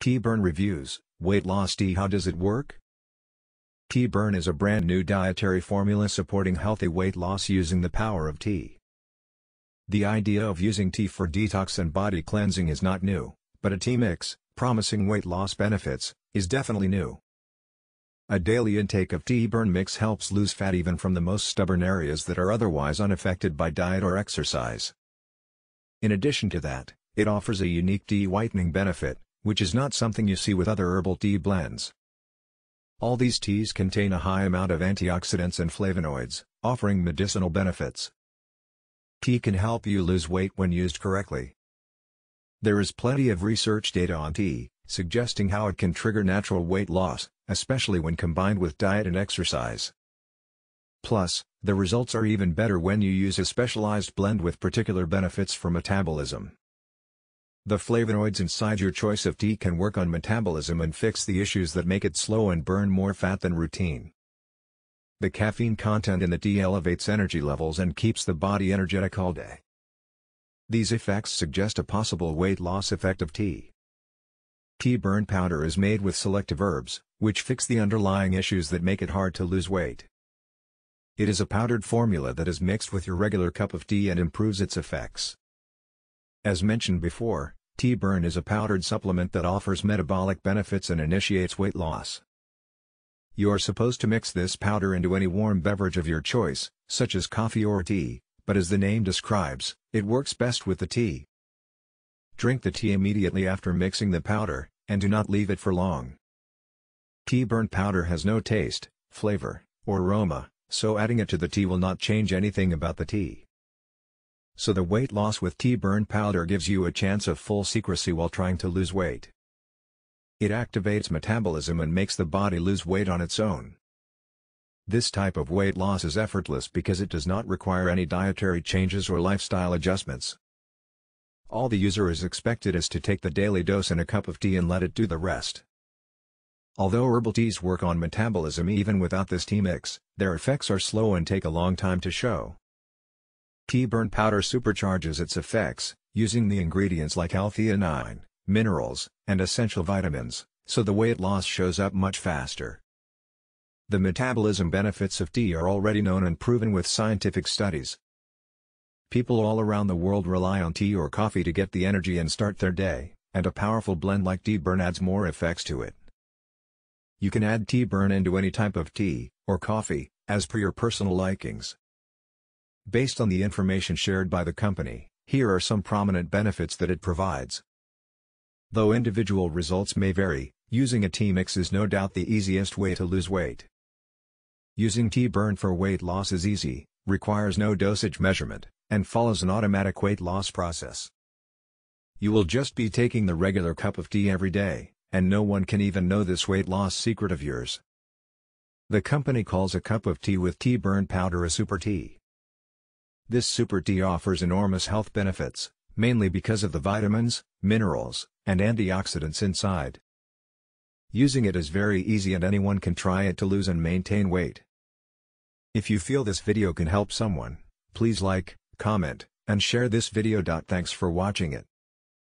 Tea Burn Reviews, Weight Loss Tea. How does it work? Tea Burn is a brand new dietary formula supporting healthy weight loss using the power of tea. The idea of using tea for detox and body cleansing is not new, but a tea mix, promising weight loss benefits, is definitely new. A daily intake of Tea Burn mix helps lose fat even from the most stubborn areas that are otherwise unaffected by diet or exercise. In addition to that, it offers a unique tea whitening benefit, which is not something you see with other herbal tea blends. All these teas contain a high amount of antioxidants and flavonoids, offering medicinal benefits. Tea can help you lose weight when used correctly. There is plenty of research data on tea, suggesting how it can trigger natural weight loss, especially when combined with diet and exercise. Plus, the results are even better when you use a specialized blend with particular benefits for metabolism. The flavonoids inside your choice of tea can work on metabolism and fix the issues that make it slow and burn more fat than routine. The caffeine content in the tea elevates energy levels and keeps the body energetic all day. These effects suggest a possible weight loss effect of tea. Tea Burn powder is made with selective herbs, which fix the underlying issues that make it hard to lose weight. It is a powdered formula that is mixed with your regular cup of tea and improves its effects. As mentioned before, Tea Burn is a powdered supplement that offers metabolic benefits and initiates weight loss. You are supposed to mix this powder into any warm beverage of your choice, such as coffee or tea, but as the name describes, it works best with the tea. Drink the tea immediately after mixing the powder, and do not leave it for long. Tea Burn powder has no taste, flavor, or aroma, so adding it to the tea will not change anything about the tea. So the weight loss with Tea Burn powder gives you a chance of full secrecy while trying to lose weight. It activates metabolism and makes the body lose weight on its own. This type of weight loss is effortless because it does not require any dietary changes or lifestyle adjustments. All the user is expected is to take the daily dose in a cup of tea and let it do the rest. Although herbal teas work on metabolism even without this tea mix, their effects are slow and take a long time to show. Tea Burn powder supercharges its effects, using the ingredients like L-theanine, minerals, and essential vitamins, so the weight loss shows up much faster. The metabolism benefits of tea are already known and proven with scientific studies. People all around the world rely on tea or coffee to get the energy and start their day, and a powerful blend like Tea Burn adds more effects to it. You can add Tea Burn into any type of tea, or coffee, as per your personal likings. Based on the information shared by the company, here are some prominent benefits that it provides. Though individual results may vary, using a tea mix is no doubt the easiest way to lose weight. Using Tea Burn for weight loss is easy, requires no dosage measurement, and follows an automatic weight loss process. You will just be taking the regular cup of tea every day, and no one can even know this weight loss secret of yours. The company calls a cup of tea with Tea Burn powder a super tea. This super tea offers enormous health benefits, mainly because of the vitamins, minerals, and antioxidants inside. Using it is very easy and anyone can try it to lose and maintain weight. If you feel this video can help someone, please like, comment, and share this video. Thanks for watching it.